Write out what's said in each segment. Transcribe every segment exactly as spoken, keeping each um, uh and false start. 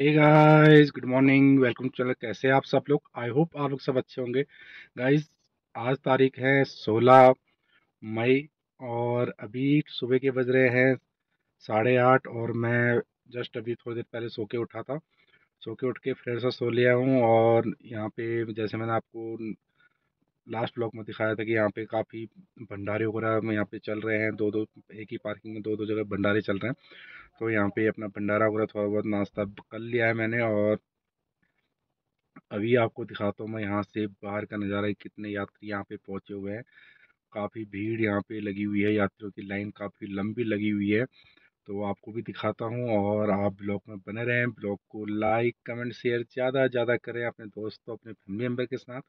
Hey guys, good morning, welcome to channel. कैसे आप सब लोग? आई होप आप लोग सब अच्छे होंगे। गाइस, आज तारीख है सोलह मई और अभी सुबह के बज रहे हैं साढ़े आठ और मैं जस्ट अभी थोड़ी देर पहले सो के उठा था। सो के उठ के फिर से सो लिया हूँ और यहाँ पे जैसे मैंने आपको लास्ट ब्लॉग में दिखाया था कि यहाँ पे काफ़ी भंडारे वगैरह में यहाँ पे चल रहे हैं। दो दो एक ही पार्किंग में दो दो जगह भंडारे चल रहे हैं, तो यहाँ पे अपना भंडारा वगैरह थोड़ा बहुत नाश्ता कर लिया है मैंने। और अभी आपको दिखाता हूँ मैं यहाँ से बाहर का नज़ारा है, कितने यात्री यहाँ पे पहुँचे हुए हैं। काफ़ी भीड़ यहाँ पे लगी हुई है, यात्रियों की लाइन काफ़ी लंबी लगी हुई है, तो आपको भी दिखाता हूँ। और आप ब्लॉग में बने रहें, ब्लॉग को लाइक कमेंट शेयर ज़्यादा ज़्यादा करें अपने दोस्तों, अपने फैमिली मेम्बर के साथ।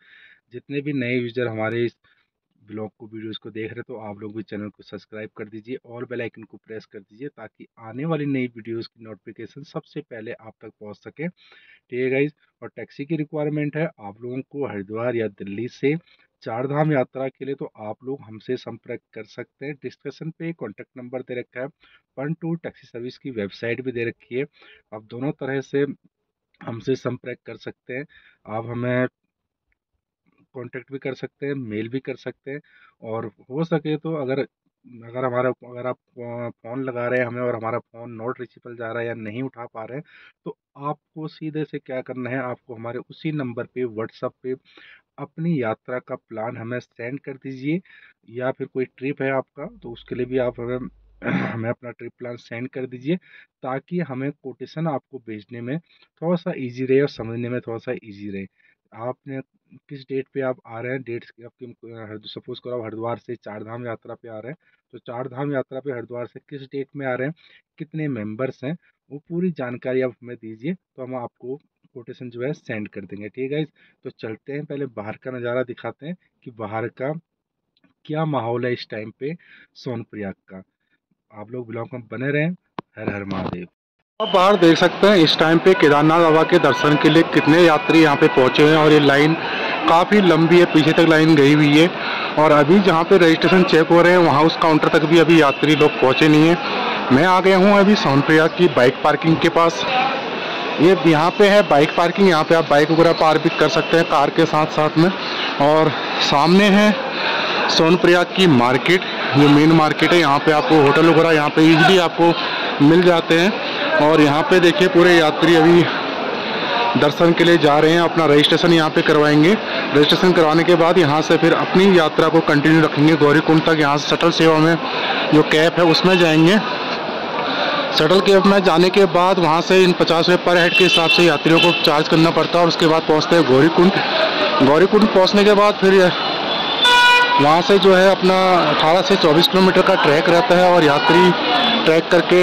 जितने भी नए यूजर हमारे इस ब्लॉग को वीडियोस को देख रहे हैं, तो आप लोग भी चैनल को सब्सक्राइब कर दीजिए और बेल आइकन को प्रेस कर दीजिए ताकि आने वाली नई वीडियोस की नोटिफिकेशन सबसे पहले आप तक पहुँच सके। ठीक है गाइज, और टैक्सी की रिक्वायरमेंट है आप लोगों को हरिद्वार या दिल्ली से चार धाम यात्रा के लिए, तो आप लोग हमसे संपर्क कर सकते हैं। डिस्क्रिप्शन पे कॉन्टैक्ट नंबर दे रखा है, वन टू टैक्सी सर्विस की वेबसाइट भी दे रखी है। आप दोनों तरह से हमसे संपर्क कर सकते हैं। आप हमें कॉन्टैक्ट भी कर सकते हैं, मेल भी कर सकते हैं, और हो सके तो अगर अगर हमारा अगर आप फ़ोन लगा रहे हैं हमें और हमारा फ़ोन नॉट रिचेबल जा रहा है या नहीं उठा पा रहे हैं, तो आपको सीधे से क्या करना है, आपको हमारे उसी नंबर पे व्हाट्सएप पे अपनी यात्रा का प्लान हमें सेंड कर दीजिए, या फिर कोई ट्रिप है आपका तो उसके लिए भी आप हमें हमें अपना ट्रिप प्लान सेंड कर दीजिए ताकि हमें कोटेशन आपको भेजने में थोड़ा सा ईजी रहे और समझने में थोड़ा सा ईजी रहे। आपने किस डेट पे आप आ रहे हैं, डेट्स आपके, सपोज़ करो आप हरिद्वार से चार धाम यात्रा पे आ रहे हैं, तो चार धाम यात्रा पे हरिद्वार से किस डेट में आ रहे हैं, कितने मेंबर्स हैं, वो पूरी जानकारी आप हमें दीजिए तो हम आपको कोटेशन जो है सेंड कर देंगे। ठीक है गाइस, तो चलते हैं, पहले बाहर का नज़ारा दिखाते हैं कि बाहर का क्या माहौल है इस टाइम पर सोनप्रयाग का। आप लोग ब्लॉग में बने रहें। हर हर महादेव। आप बाहर देख सकते हैं इस टाइम पे केदारनाथ बाबा के दर्शन के लिए कितने यात्री यहाँ पे पहुँचे हुए हैं और ये लाइन काफ़ी लंबी है, पीछे तक लाइन गई हुई है। और अभी जहाँ पे रजिस्ट्रेशन चेक हो रहे हैं वहाँ उस काउंटर तक भी अभी यात्री लोग पहुँचे नहीं हैं। मैं आ गया हूँ अभी सोनप्रयाग की बाइक पार्किंग के पास। ये यहाँ पे है बाइक पार्किंग, यहाँ पर आप बाइक वगैरह पार्क भी कर सकते हैं कार के साथ साथ में। और सामने है सोनप्रयाग की मार्केट, जो मेन मार्केट है। यहाँ पर आपको होटल वगैरह यहाँ पर ईजिली आपको मिल जाते हैं। और यहाँ पे देखिए पूरे यात्री अभी दर्शन के लिए जा रहे हैं, अपना रजिस्ट्रेशन यहाँ पे करवाएंगे। रजिस्ट्रेशन करवाने के बाद यहाँ से फिर अपनी यात्रा को कंटिन्यू रखेंगे गौरीकुंड तक। यहाँ से शटल सेवा में जो कैब है उसमें जाएंगे। शटल कैब में जाने के बाद वहाँ से इन पचास रुपये पर हेड के हिसाब से यात्रियों को चार्ज करना पड़ता है और उसके बाद पहुँचते हैं गौरीकुंड। गौरीकुंड पहुँचने के बाद फिर वहाँ से जो है अपना अठारह से चौबीस किलोमीटर का ट्रैक रहता है और यात्री ट्रैक करके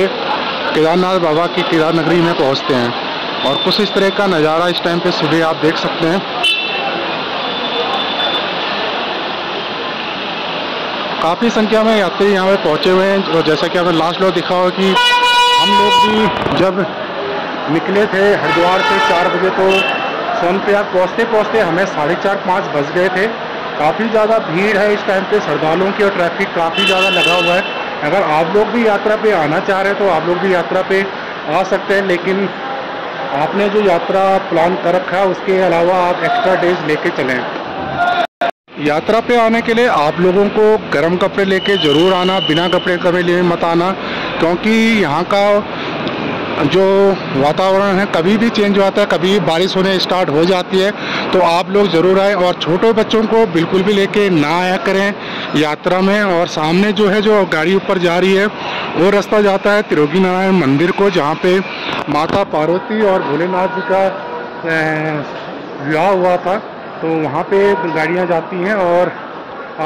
केदारनाथ बाबा की केदार नगरी में पहुंचते हैं। और कुछ इस तरह का नज़ारा इस टाइम पे सुबह आप देख सकते हैं। काफ़ी संख्या में यात्री यहाँ पे पहुँचे हुए हैं। और जैसा कि हमें लास्ट लोग दिखा हो कि हम लोग भी जब निकले थे हरिद्वार से चार बजे तो सोनप्रयाग पहुँचते पहुँचते हमें साढ़े चार पाँच बज गए थे। काफ़ी ज़्यादा भीड़ है इस टाइम पे श्रद्धालुओं की और ट्रैफिक काफ़ी ज़्यादा लगा हुआ है। अगर आप लोग भी यात्रा पे आना चाह रहे हैं तो आप लोग भी यात्रा पे आ सकते हैं, लेकिन आपने जो यात्रा प्लान कर रखा है उसके अलावा आप एक्स्ट्रा डेज लेके चलें। यात्रा पे आने के लिए आप लोगों को गर्म कपड़े लेके ज़रूर आना, बिना कपड़े के लिए मत आना, क्योंकि यहाँ का जो वातावरण है कभी भी चेंज हो जाता है, कभी बारिश होने स्टार्ट हो जाती है। तो आप लोग ज़रूर आए और छोटे बच्चों को बिल्कुल भी लेके ना आया करें यात्रा में। और सामने जो है जो गाड़ी ऊपर जा रही है वो रास्ता जाता है त्रियुगिनारायण मंदिर को, जहाँ पे माता पार्वती और भोलेनाथ जी का विवाह हुआ था, तो वहाँ पे गाड़ियाँ जाती हैं। और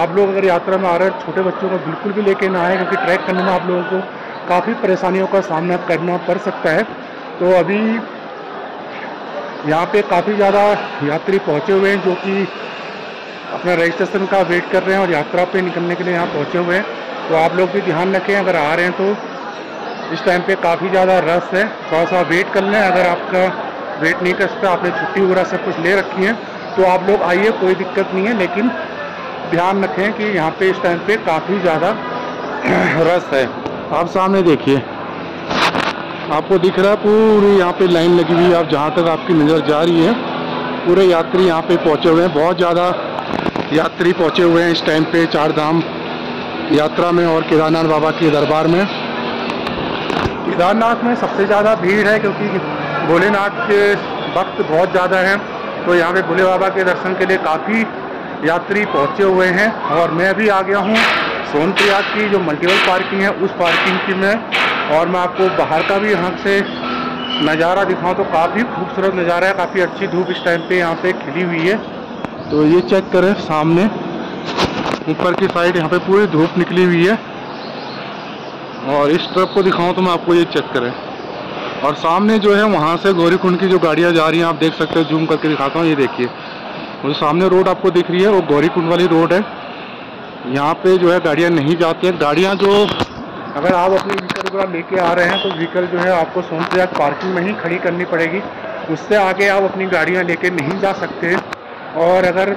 आप लोग अगर यात्रा में आ रहे हैं छोटे बच्चों को बिल्कुल भी लेके ना आए, क्योंकि ट्रैक करने में आप लोगों को काफ़ी परेशानियों का सामना करना पड़ सकता है। तो अभी यहाँ पे काफ़ी ज़्यादा यात्री पहुँचे हुए हैं जो कि अपना रजिस्ट्रेशन का वेट कर रहे हैं और यात्रा पे निकलने के लिए यहाँ पहुँचे हुए हैं। तो आप लोग भी ध्यान रखें, अगर आ रहे हैं तो इस टाइम पे काफ़ी ज़्यादा रश है, थोड़ा सा वेट कर लें। अगर आपका वेट नहीं कर सकते, आपने छुट्टी वगैरह सब कुछ ले रखी है, तो आप लोग आइए, कोई दिक्कत नहीं है, लेकिन ध्यान रखें कि यहाँ पर इस टाइम पर काफ़ी ज़्यादा रश है। आप सामने देखिए आपको दिख रहा है पूरी यहाँ पे लाइन लगी हुई है। आप जहाँ तक आपकी नज़र जा रही है पूरे यात्री यहाँ पे पहुँचे हुए हैं। बहुत ज़्यादा यात्री पहुँचे हुए हैं इस टाइम पे चार धाम यात्रा में और केदारनाथ बाबा के दरबार में। केदारनाथ में सबसे ज़्यादा भीड़ है क्योंकि भोलेनाथ के भक्त बहुत ज़्यादा हैं, तो यहाँ पे भोले बाबा के दर्शन के लिए काफ़ी यात्री पहुँचे हुए हैं। और मैं भी आ गया हूँ सोनप्रयाग की जो मल्टीपल पार्किंग है उस पार्किंग की मैं, और मैं आपको बाहर का भी यहाँ से नज़ारा दिखाऊँ तो काफ़ी खूबसूरत नज़ारा है। काफ़ी अच्छी धूप इस टाइम पे यहाँ पे खिली हुई है, तो ये चेक करें सामने ऊपर की साइड यहाँ पे पूरी धूप निकली हुई है। और इस तरफ को दिखाऊँ तो मैं आपको ये चेक करें, और सामने जो है वहाँ से गौरीकुंड की जो गाड़ियाँ जा रही हैं आप देख सकते हो। जूम करके दिखाता हूँ, ये देखिए वो सामने रोड आपको दिख रही है वो गौरीकुंड वाली रोड है। यहाँ पे जो है गाड़ियाँ नहीं जाती हैं। गाड़ियाँ जो अगर आप अपनी व्हीकल वगैरह लेके आ रहे हैं तो व्हीकल जो है आपको सोनप्रयाग पार्किंग में ही खड़ी करनी पड़ेगी, उससे आगे आप अपनी गाड़ियाँ लेके नहीं जा सकते। और अगर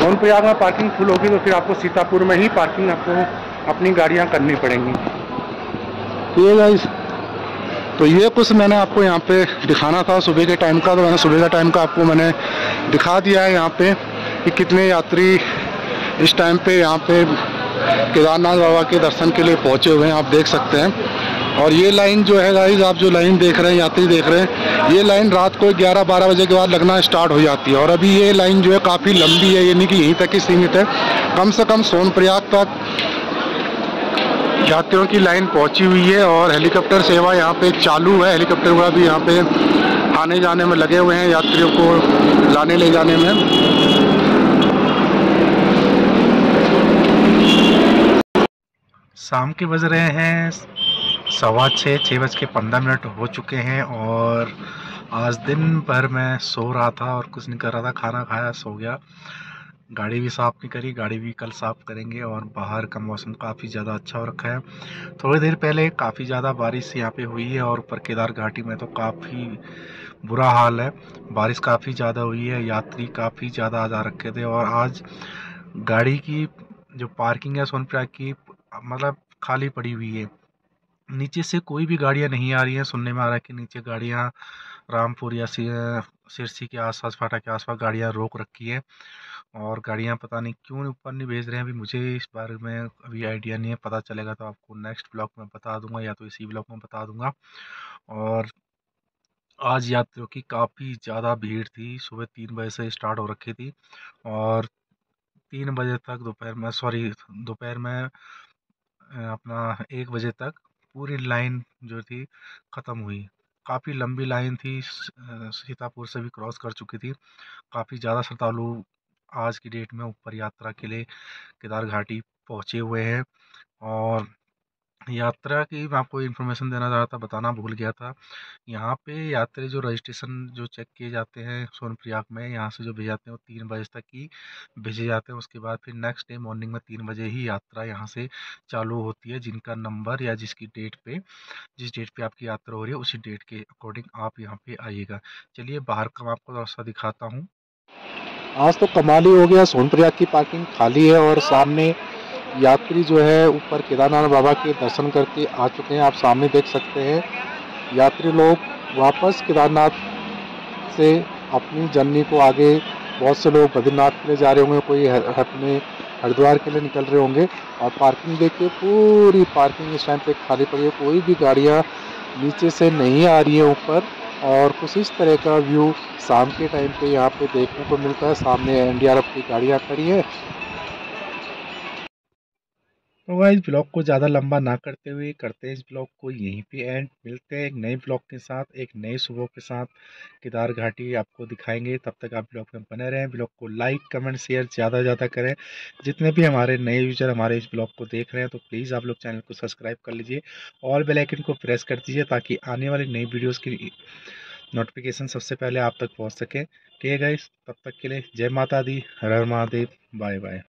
सोनप्रयाग में पार्किंग फुल होगी तो फिर आपको सीतापुर में ही पार्किंग आपको अपनी गाड़ियाँ करनी पड़ेंगी। तो ये गाइस, तो ये कुछ मैंने आपको यहाँ पे दिखाना था सुबह के टाइम का, तो मैंने सुबह के टाइम का आपको मैंने दिखा दिया है यहाँ पे कि कितने यात्री इस टाइम पे यहाँ पे केदारनाथ बाबा के दर्शन के लिए पहुँचे हुए हैं आप देख सकते हैं। और ये लाइन जो है गाइस, आप जो लाइन देख रहे हैं यात्री देख रहे हैं, ये लाइन रात को ग्यारह बारह बजे के बाद लगना स्टार्ट हो जाती है। और अभी ये लाइन जो है काफ़ी लंबी है, यानी कि यहीं तक ही सीमित है। कम से कम सोनप्रयाग तक यात्रियों की लाइन पहुँची हुई है। और हेलीकॉप्टर सेवा यहाँ पर चालू है, हेलीकॉप्टर वगैरह भी यहाँ पर आने जाने में लगे हुए हैं यात्रियों को लाने ले जाने में। शाम के बज रहे हैं सवा छः छः बज के पंद्रह मिनट हो चुके हैं। और आज दिन भर मैं सो रहा था और कुछ नहीं कर रहा था, खाना खाया सो गया। गाड़ी भी साफ़ नहीं करी, गाड़ी भी कल साफ़ करेंगे। और बाहर का मौसम काफ़ी ज़्यादा अच्छा हो रखा है। थोड़ी देर पहले काफ़ी ज़्यादा बारिश यहाँ पे हुई है, और ऊपर केदार घाटी में तो काफ़ी बुरा हाल है। बारिश काफ़ी ज़्यादा हुई है, यात्री काफ़ी ज़्यादा आ जा रखे थे। और आज गाड़ी की जो पार्किंग है सोनप्रयाग की मतलब खाली पड़ी हुई है, नीचे से कोई भी गाड़ियां नहीं आ रही हैं। सुनने में आ रहा है कि नीचे गाड़ियां रामपुरिया सिरसी के आसपास फाटा के आसपास गाड़ियां रोक रखी है, और गाड़ियां पता नहीं क्यों ऊपर नहीं भेज रहे हैं। अभी मुझे इस बारे में अभी आइडिया नहीं है, पता चलेगा तो आपको नेक्स्ट ब्लॉग में बता दूंगा या तो इसी ब्लॉग में बता दूंगा। और आज यात्रियों की काफ़ी ज़्यादा भीड़ थी, सुबह तीन बजे से स्टार्ट हो रखी थी और तीन बजे तक दोपहर में सॉरी दोपहर में अपना एक बजे तक पूरी लाइन जो थी ख़त्म हुई। काफ़ी लंबी लाइन थी, सीतापुर से भी क्रॉस कर चुकी थी। काफ़ी ज़्यादा श्रद्धालु आज की डेट में ऊपर यात्रा के लिए केदार घाटी पहुँचे हुए हैं। और यात्रा की मैं आपको इन्फॉर्मेशन देना चाह रहा था, बताना भूल गया था। यहाँ पे यात्री जो रजिस्ट्रेशन जो चेक किए जाते हैं सोनप्रयाग में, यहाँ से जो भेजे जाते हैं वो तीन बजे तक ही भेजे जाते हैं। उसके बाद फिर नेक्स्ट डे मॉर्निंग में तीन बजे ही यात्रा यहाँ से चालू होती है। जिनका नंबर या जिसकी डेट पे जिस डेट पे आपकी यात्रा हो रही है उसी डेट के अकॉर्डिंग आप यहाँ पर आइएगा। चलिए बाहर का मैं आपको थोड़ा सा दिखाता हूँ। आज तो कमाल ही हो गया, सोनप्रयाग की पार्किंग खाली है और सामने यात्री जो है ऊपर केदारनाथ बाबा के दर्शन करके आ चुके हैं। आप सामने देख सकते हैं यात्री लोग वापस केदारनाथ से अपनी जर्नी को आगे, बहुत से लोग बद्रीनाथ के लिए जा रहे होंगे, कोई अपने हरिद्वार के लिए निकल रहे होंगे। और पार्किंग देखिए, पूरी पार्किंग इस टाइम पे खाली पड़ी है, कोई भी गाड़ियाँ नीचे से नहीं आ रही हैं ऊपर। और कुछ इस तरह का व्यू शाम के टाइम पर यहाँ पर देखने को मिलता है। सामने एन डी आर एफ की गाड़ियाँ खड़ी हैं। तो गाइस, ब्लॉग को ज़्यादा लंबा ना करते हुए करते हैं इस ब्लॉग को यहीं पे एंड। मिलते हैं एक नए ब्लॉग के साथ, एक नए सुबह के साथ। केदार घाटी आपको दिखाएंगे, तब तक आप ब्लॉग में बने रहें। ब्लॉग को लाइक कमेंट शेयर ज़्यादा ज़्यादा करें। जितने भी हमारे नए यूजर हमारे इस ब्लॉग को देख रहे हैं तो प्लीज़ आप लोग चैनल को सब्सक्राइब कर लीजिए और बेल आइकन को प्रेस कर दीजिए, ताकि आने वाली नई वीडियोज़ की नोटिफिकेशन सबसे पहले आप तक पहुँच सकें। ठीक है गाइस, तब तक के लिए जय माता दी, हर हर महादेव, बाय बाय।